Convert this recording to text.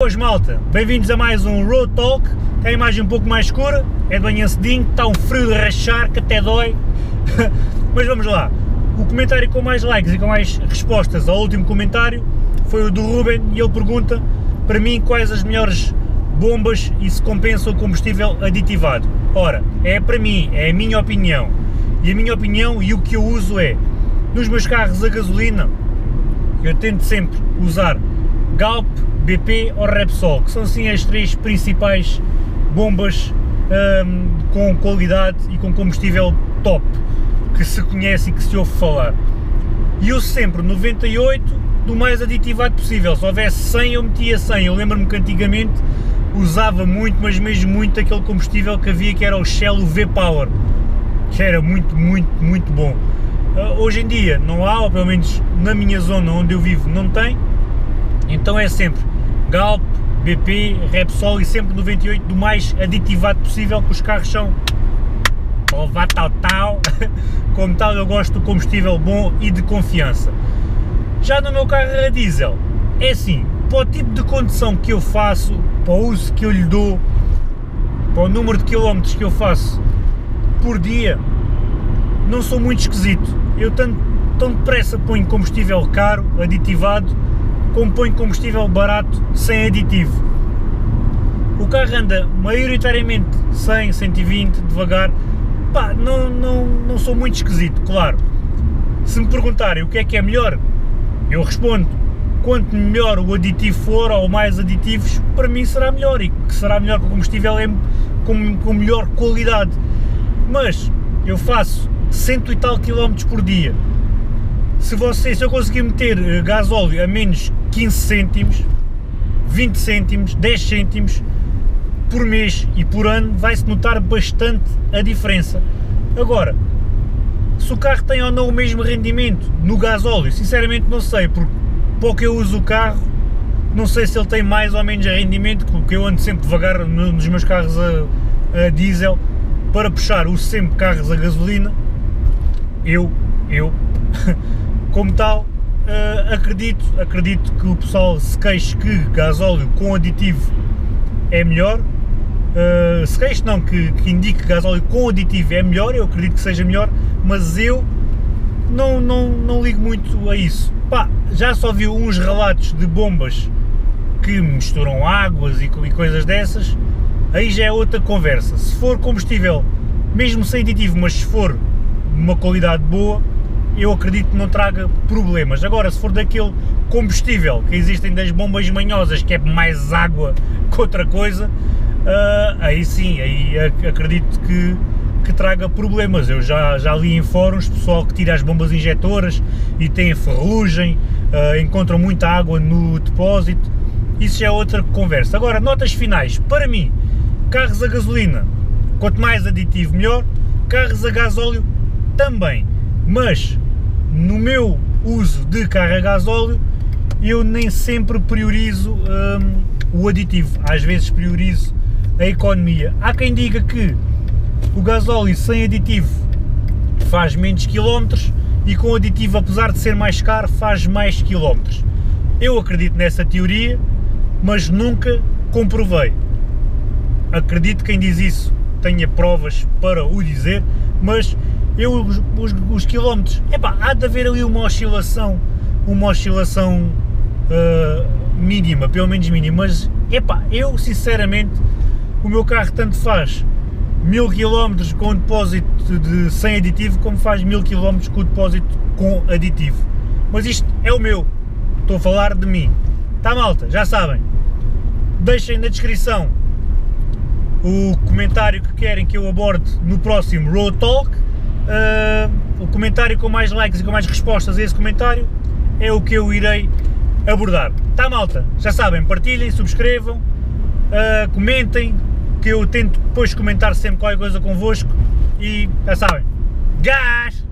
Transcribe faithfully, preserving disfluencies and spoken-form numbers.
Boas malta, bem-vindos a mais um Road Talk. Tem a imagem um pouco mais escura, é de manhã cedinho, está um frio de rachar que até dói. Mas vamos lá, o comentário com mais likes e com mais respostas ao último comentário foi o do Rubem e ele pergunta para mim quais as melhores bombas e se compensa o combustível aditivado. Ora, é para mim, é a minha opinião, e a minha opinião e o que eu uso é, nos meus carros a gasolina, eu tento sempre usar Galp, B P ou Repsol, que são sim as três principais bombas hum, com qualidade e com combustível top que se conhece e que se ouve falar. E eu sempre noventa e oito do mais aditivado possível, se houvesse cem eu metia cem, eu lembro-me que antigamente usava muito, mas mesmo muito, aquele combustível que havia que era o Shell V-Power, que era muito, muito, muito bom. Uh, hoje em dia não há, ou pelo menos na minha zona onde eu vivo não tem, então é sempre Galp, B P, Repsol e sempre noventa e oito do mais aditivado possível, que os carros são oh, vá tal tal, como tal eu gosto do combustível bom e de confiança. Já no meu carro a diesel, é assim, para o tipo de condução que eu faço, para o uso que eu lhe dou, para o número de quilómetros que eu faço por dia, não sou muito esquisito, eu tanto, tão depressa ponho combustível caro, aditivado, como põe combustível barato, sem aditivo. O carro anda maioritariamente cem, cento e vinte, devagar, pá, não, não, não sou muito esquisito, claro. Se me perguntarem o que é que é melhor, eu respondo, quanto melhor o aditivo for, ou mais aditivos, para mim será melhor, e que será melhor que o combustível é com, com melhor qualidade. Mas eu faço cento e tal quilómetros por dia, se, você, se eu conseguir meter gasóleo a menos quinze cêntimos, vinte cêntimos, dez cêntimos por mês e por ano, vai-se notar bastante a diferença. Agora, se o carro tem ou não o mesmo rendimento no gasóleo, sinceramente não sei, porque pouco eu uso o carro, não sei se ele tem mais ou menos rendimento, porque eu ando sempre devagar nos meus carros a, a diesel, para puxar, uso sempre carros a gasolina, eu, eu, como tal, uh, acredito, acredito que o pessoal se queixe que gasóleo com aditivo é melhor, uh, se queixe não, que, que indique que gasóleo com aditivo é melhor, eu acredito que seja melhor, mas eu não, não, não ligo muito a isso. Pá, já só vi uns relatos de bombas que misturam águas e, e coisas dessas, aí já é outra conversa. Se for combustível, mesmo sem aditivo, mas se for uma qualidade boa, eu acredito que não traga problemas. Agora, se for daquele combustível que existem das bombas manhosas, que é mais água que outra coisa, uh, aí sim, aí acredito que, que traga problemas. Eu já, já li em fóruns, pessoal que tira as bombas injetoras e tem ferrugem, uh, encontram muita água no depósito, isso já é outra conversa. Agora, notas finais, para mim, carros a gasolina, quanto mais aditivo melhor, carros a gasóleo também, mas no meu uso de carro a gasóleo eu nem sempre priorizo hum, o aditivo, às vezes priorizo a economia. Há quem diga que o gasóleo sem aditivo faz menos quilómetros e com aditivo, apesar de ser mais caro, faz mais quilómetros. Eu acredito nessa teoria, mas nunca comprovei. Acredito quem diz isso tenha provas para o dizer, mas eu, os, os, os quilómetros, epá, há de haver ali uma oscilação, uma oscilação uh, mínima, pelo menos mínima, mas, epá, eu sinceramente, o meu carro tanto faz mil quilómetros com depósito de, sem aditivo, como faz mil quilómetros com depósito com aditivo, mas isto é o meu, estou a falar de mim, tá malta? Já sabem, deixem na descrição o comentário que querem que eu aborde no próximo Road Talk. Uh, o comentário com mais likes e com mais respostas a esse comentário é o que eu irei abordar. Tá malta? Já sabem, partilhem, subscrevam, uh, comentem, que eu tento depois comentar sempre qualquer coisa convosco, e já sabem, gás!